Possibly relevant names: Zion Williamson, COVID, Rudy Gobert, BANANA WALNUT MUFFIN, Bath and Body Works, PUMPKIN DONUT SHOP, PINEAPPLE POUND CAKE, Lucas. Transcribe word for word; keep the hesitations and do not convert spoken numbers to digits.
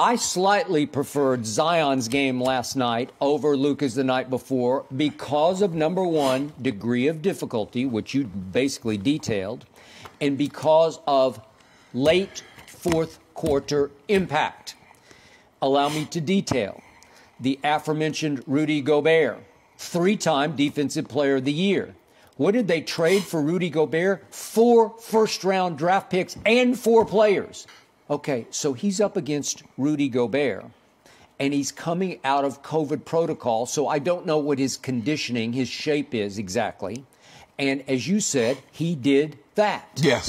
I slightly preferred Zion's game last night over Lucas the night before because of, number one, degree of difficulty, which you basically detailed, and because of late fourth quarter impact. Allow me to detail the aforementioned Rudy Gobert, three-time Defensive Player of the Year. What did they trade for Rudy Gobert? Four first-round draft picks and four players. Okay, so he's up against Rudy Gobert, and he's coming out of COVID protocol, so I don't know what his conditioning, his shape is exactly. And as you said, he did that. Yes.